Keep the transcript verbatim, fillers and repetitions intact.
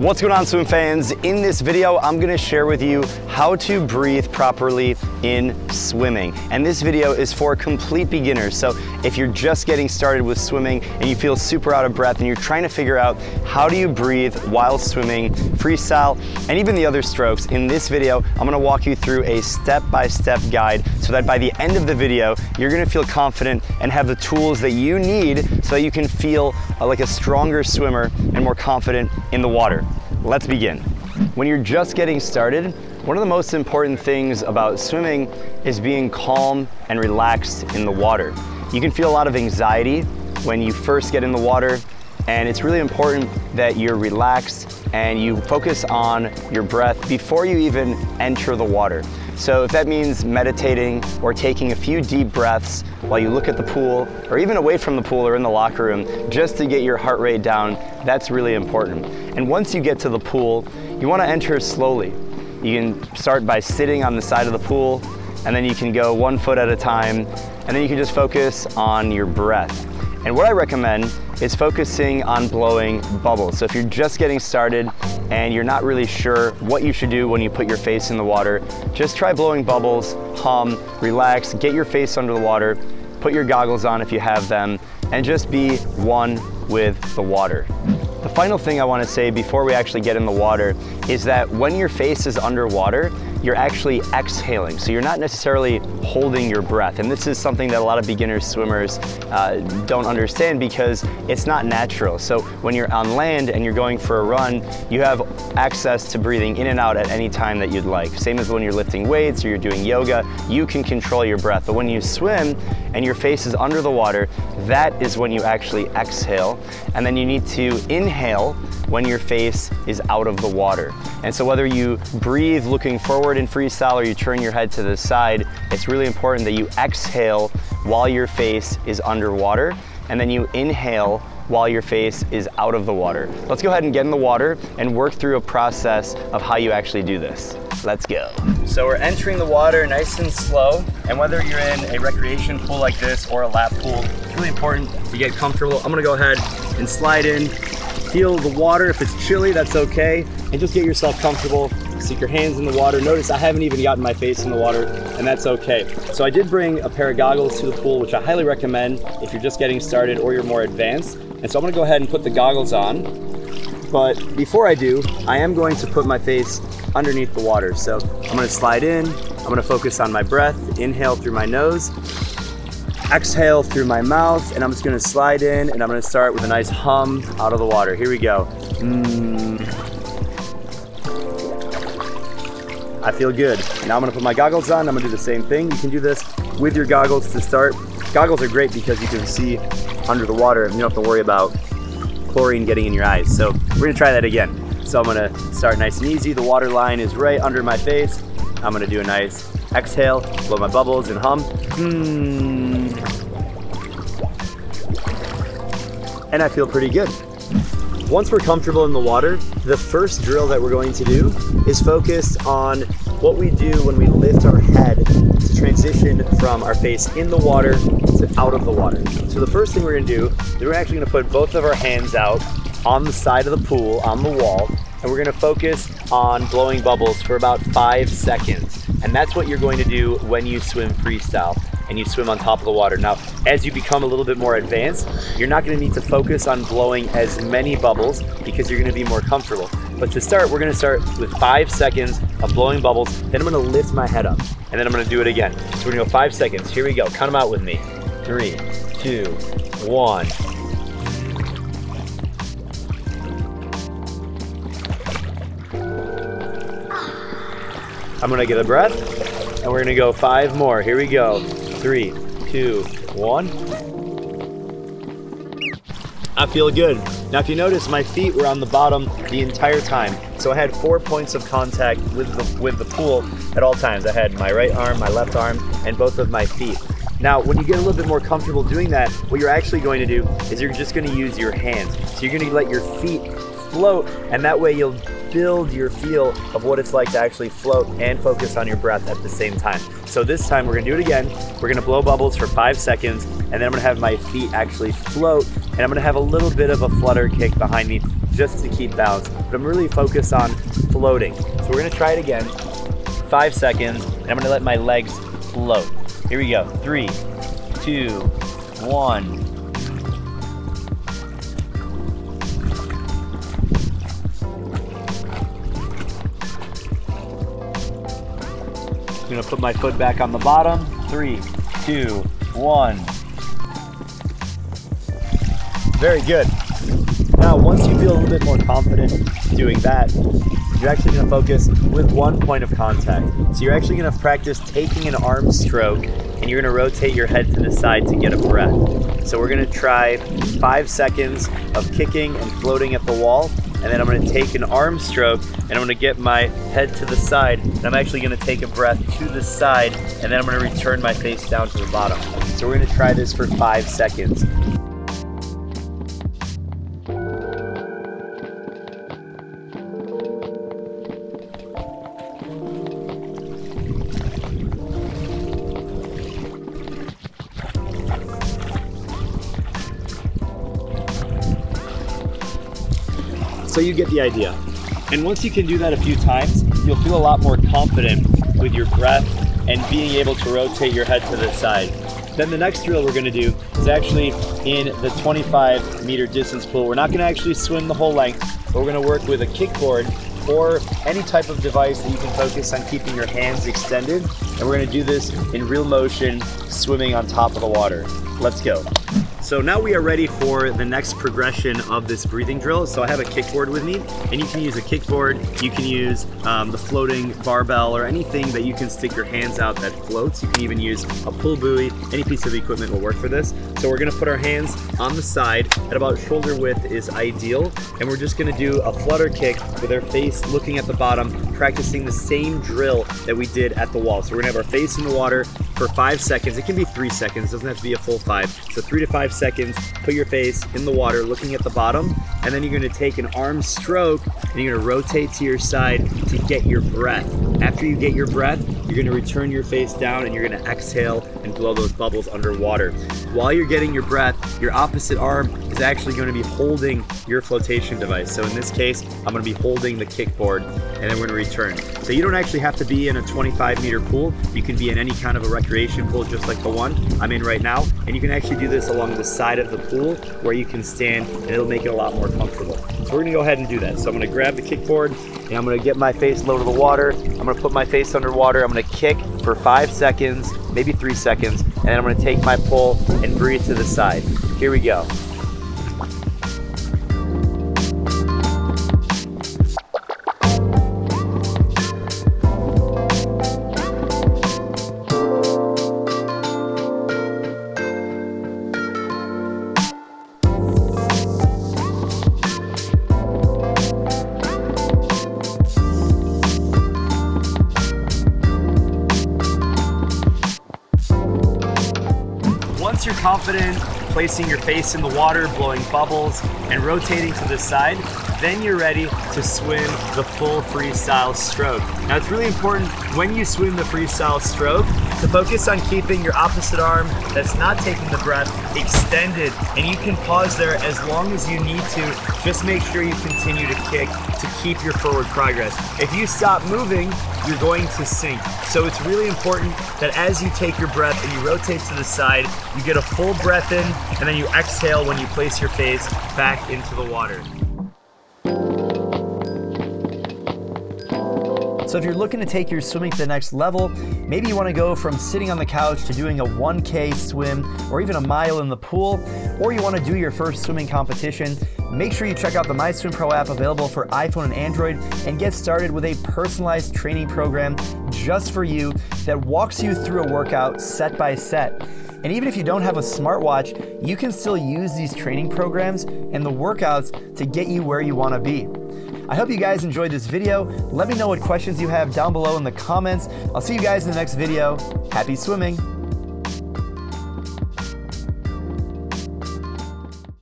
What's going on, swim fans? In this video, I'm going to share with you how to breathe properly in swimming. And this video is for complete beginners. So if you're just getting started with swimming and you feel super out of breath and you're trying to figure out how do you breathe while swimming, freestyle, and even the other strokes, in this video, I'm going to walk you through a step-by-step guide so that by the end of the video, you're going to feel confident and have the tools that you need so that you can feel like a stronger swimmer and more confident in the water. Let's begin. When you're just getting started, one of the most important things about swimming is being calm and relaxed in the water. You can feel a lot of anxiety when you first get in the water, and it's really important that you're relaxed and you focus on your breath before you even enter the water. So if that means meditating or taking a few deep breaths while you look at the pool, or even away from the pool or in the locker room, just to get your heart rate down, that's really important. And once you get to the pool, you want to enter slowly. You can start by sitting on the side of the pool, and then you can go one foot at a time, and then you can just focus on your breath. And what I recommend is focusing on blowing bubbles. So if you're just getting started and you're not really sure what you should do when you put your face in the water, just try blowing bubbles, hum, relax, get your face under the water, put your goggles on if you have them, and just be one with the water. The final thing I want to say before we actually get in the water is that when your face is underwater, you're actually exhaling. So you're not necessarily holding your breath. And this is something that a lot of beginner swimmers uh, don't understand because it's not natural. So when you're on land and you're going for a run, you have access to breathing in and out at any time that you'd like. Same as when you're lifting weights or you're doing yoga, you can control your breath. But when you swim and your face is under the water, that is when you actually exhale. And then you need to inhale when your face is out of the water. And so whether you breathe looking forward in freestyle or you turn your head to the side, it's really important that you exhale while your face is underwater, and then you inhale while your face is out of the water. Let's go ahead and get in the water and work through a process of how you actually do this. Let's go. So we're entering the water nice and slow, and whether you're in a recreation pool like this or a lap pool, it's really important to get comfortable. I'm gonna go ahead and slide in. Feel the water. If it's chilly, that's okay. And just get yourself comfortable. Stick your hands in the water. Notice I haven't even gotten my face in the water, and that's okay. So I did bring a pair of goggles to the pool, which I highly recommend if you're just getting started or you're more advanced. And so I'm gonna go ahead and put the goggles on. But before I do, I am going to put my face underneath the water. So I'm gonna slide in. I'm gonna focus on my breath. Inhale through my nose. Exhale through my mouth, and I'm just gonna slide in, and I'm gonna start with a nice hum out of the water. Here we go. Mm. I feel good. Now I'm gonna put my goggles on. I'm gonna do the same thing. You can do this with your goggles to start. Goggles are great because you can see under the water and you don't have to worry about chlorine getting in your eyes. So we're gonna try that again. So I'm gonna start nice and easy. The water line is right under my face. I'm gonna do a nice exhale, blow my bubbles and hum. Mm. And I feel pretty good. Once we're comfortable in the water, the first drill that we're going to do is focused on what we do when we lift our head to transition from our face in the water to out of the water. So the first thing we're gonna do is we're actually gonna put both of our hands out on the side of the pool, on the wall, and we're gonna focus on blowing bubbles for about five seconds. And that's what you're going to do when you swim freestyle and you swim on top of the water. Now, as you become a little bit more advanced, you're not gonna need to focus on blowing as many bubbles because you're gonna be more comfortable. But to start, we're gonna start with five seconds of blowing bubbles, then I'm gonna lift my head up, and then I'm gonna do it again. So we're gonna go five seconds, here we go, count them out with me. Three, two, one. I'm gonna get a breath, and we're gonna go five more, here we go. Three, two, one. I feel good. Now if you notice, my feet were on the bottom the entire time. So I had four points of contact with the, with the pool at all times. I had my right arm, my left arm, and both of my feet. Now, when you get a little bit more comfortable doing that, what you're actually going to do is you're just gonna use your hands. So you're gonna let your feet float, and that way you'll build your feel of what it's like to actually float and focus on your breath at the same time. So this time we're gonna do it again. We're gonna blow bubbles for five seconds. and then I'm gonna have my feet actually float, and I'm gonna have a little bit of a flutter kick behind me just to keep balance. But I'm really focused on floating. So we're gonna try it again. Five seconds, and I'm gonna let my legs float. Here we go, three, two, one. I'm gonna put my foot back on the bottom. Three, two, one. Very good. Now, once you feel a little bit more confident doing that, you're actually gonna focus with one point of contact. So you're actually gonna practice taking an arm stroke, and you're gonna rotate your head to the side to get a breath. So we're gonna try five seconds of kicking and floating at the wall. And then I'm gonna take an arm stroke, and I'm gonna get my head to the side, and I'm actually gonna take a breath to the side, and then I'm gonna return my face down to the bottom. So we're gonna try this for five seconds. So you get the idea. And once you can do that a few times, you'll feel a lot more confident with your breath and being able to rotate your head to the side. Then the next drill we're gonna do is actually in the twenty-five meter distance pool. We're not gonna actually swim the whole length, but we're gonna work with a kickboard or any type of device that you can focus on keeping your hands extended. And we're gonna do this in real motion, swimming on top of the water. Let's go. So now we are ready for the next progression of this breathing drill. So I have a kickboard with me, and you can use a kickboard, you can use um, the floating barbell, or anything that you can stick your hands out that floats. You can even use a pull buoy. Any piece of equipment will work for this. So we're gonna put our hands on the side at about shoulder width is ideal, and we're just gonna do a flutter kick with our face looking at the bottom, practicing the same drill that we did at the wall. So we're gonna have our face in the water for five seconds. It can be three seconds, doesn't have to be a full five. So three to five seconds, put your face in the water looking at the bottom, and then you're gonna take an arm stroke, and you're gonna rotate to your side to get your breath. After you get your breath, you're gonna return your face down, and you're gonna exhale and blow those bubbles underwater. While you're getting your breath, your opposite arm is actually gonna be holding your flotation device. So in this case, I'm gonna be holding the kickboard, and then we're gonna return. So you don't actually have to be in a twenty-five meter pool. You can be in any kind of a recreation pool, just like the one I'm in right now. And you can actually do this along the side of the pool where you can stand, and it'll make it a lot more comfortable. So we're gonna go ahead and do that. So I'm gonna grab the kickboard, and I'm gonna get my face low to the water. I'm gonna put my face underwater. I'm gonna kick for five seconds, maybe three seconds, and then I'm gonna take my pull and breathe to the side. Here we go. Once you're confident placing your face in the water, blowing bubbles, and rotating to the side, then you're ready to swim the full freestyle stroke. Now it's really important when you swim the freestyle stroke to focus on keeping your opposite arm that's not taking the breath extended, and you can pause there as long as you need to. Just make sure you continue to kick to keep your forward progress. If you stop moving, you're going to sink. So it's really important that as you take your breath and you rotate to the side, you get a full breath in, and then you exhale when you place your face back into the water. So if you're looking to take your swimming to the next level, maybe you want to go from sitting on the couch to doing a one K swim or even a mile in the pool, or you want to do your first swimming competition, make sure you check out the MySwimPro app available for iPhone and Android and get started with a personalized training program just for you that walks you through a workout set by set. And even if you don't have a smartwatch, you can still use these training programs and the workouts to get you where you want to be. I hope you guys enjoyed this video. Let me know what questions you have down below in the comments. I'll see you guys in the next video. Happy swimming.